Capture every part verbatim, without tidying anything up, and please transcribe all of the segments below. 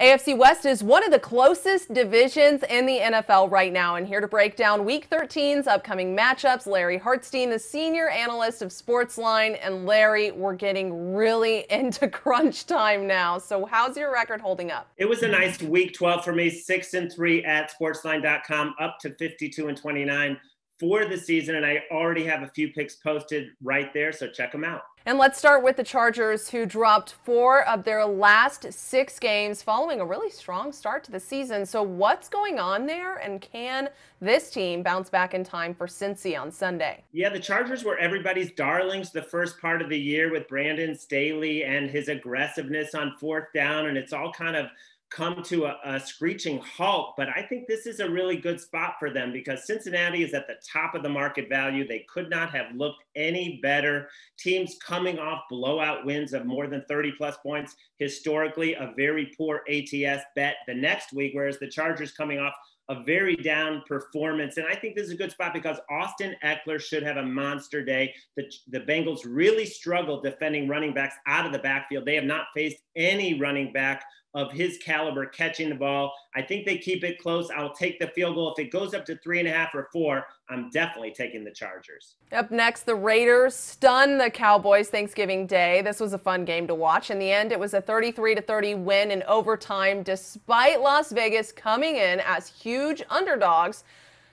A F C West is one of the closest divisions in the N F L right now, and here to break down Week thirteen's upcoming matchups, Larry Hartstein, the senior analyst of Sportsline. And Larry, we're getting really into crunch time now. So how's your record holding up? It was a nice Week twelve for me, six and three at Sportsline dot com, up to fifty-two and twenty-nine for the season, and I already have a few picks posted right there, so check them out. And let's start with the Chargers, who dropped four of their last six games following a really strong start to the season. So what's going on there, and can this team bounce back in time for Cincy on Sunday? Yeah, the Chargers were everybody's darlings the first part of the year with Brandon Staley and his aggressiveness on fourth down, and it's all kind of come to a, a screeching halt, but I think this is a really good spot for them because Cincinnati is at the top of the market value. They could not have looked any better. Teams coming off blowout wins of more than thirty plus points, historically a very poor A T S bet the next week, whereas the Chargers coming off a very down performance. And I think this is a good spot because Austin Eckler should have a monster day. The, the Bengals really struggled defending running backs out of the backfield. They have not faced any running back of his caliber catching the ball. I think they keep it close. I'll take the field goal. If it goes up to three and a half or four, I'm definitely taking the Chargers. Up next, the Raiders stun the Cowboys Thanksgiving Day. This was a fun game to watch. In the end, it was a thirty-three to thirty win in overtime, despite Las Vegas coming in as huge underdogs.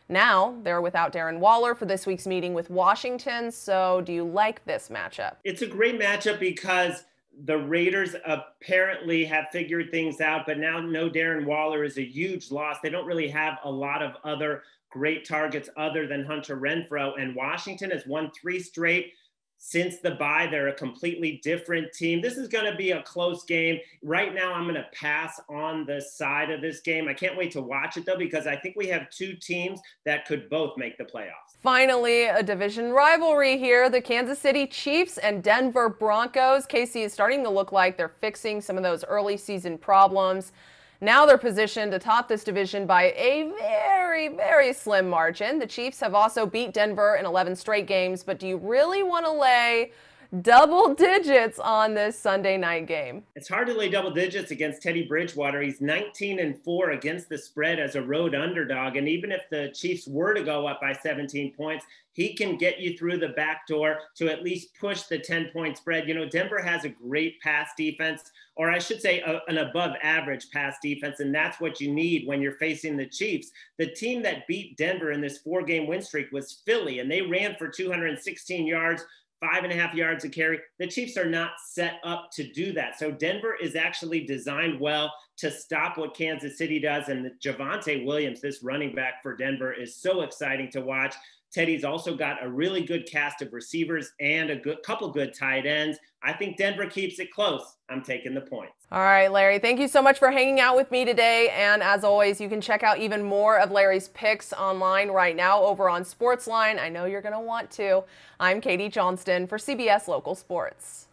Now they're without Darren Waller for this week's meeting with Washington. So do you like this matchup? It's a great matchup because the Raiders apparently have figured things out, but now no Darren Waller is a huge loss. They don't really have a lot of other great targets other than Hunter Renfrow, and Washington has won three straight since the bye. They're a completely different team. This is going to be a close game. Right now, I'm going to pass on the side of this game. I can't wait to watch it, though, because I think we have two teams that could both make the playoffs. Finally, a division rivalry here. The Kansas City Chiefs and Denver Broncos. K C is starting to look like they're fixing some of those early season problems. Now they're positioned to top this division by a very, very slim margin. The Chiefs have also beat Denver in eleven straight games, but do you really want to lay double digits on this Sunday night game? It's hard to lay double digits against Teddy Bridgewater. He's nineteen and four against the spread as a road underdog, and even if the Chiefs were to go up by seventeen points, he can get you through the back door to at least push the ten point spread. You know, Denver has a great pass defense, or I should say a, an above average pass defense, and that's what you need when you're facing the Chiefs. The team that beat Denver in this four game win streak was Philly, and they ran for two hundred sixteen yards, five and a half yards a carry. The Chiefs are not set up to do that. So Denver is actually designed well to stop what Kansas City does. And the Javonte Williams, this running back for Denver, is so exciting to watch. Teddy's also got a really good cast of receivers and a good couple good tight ends. I think Denver keeps it close. I'm taking the points. All right, Larry, thank you so much for hanging out with me today. And as always, you can check out even more of Larry's picks online right now over on Sportsline. I know you're going to want to. I'm Katie Johnston for C B S Local Sports.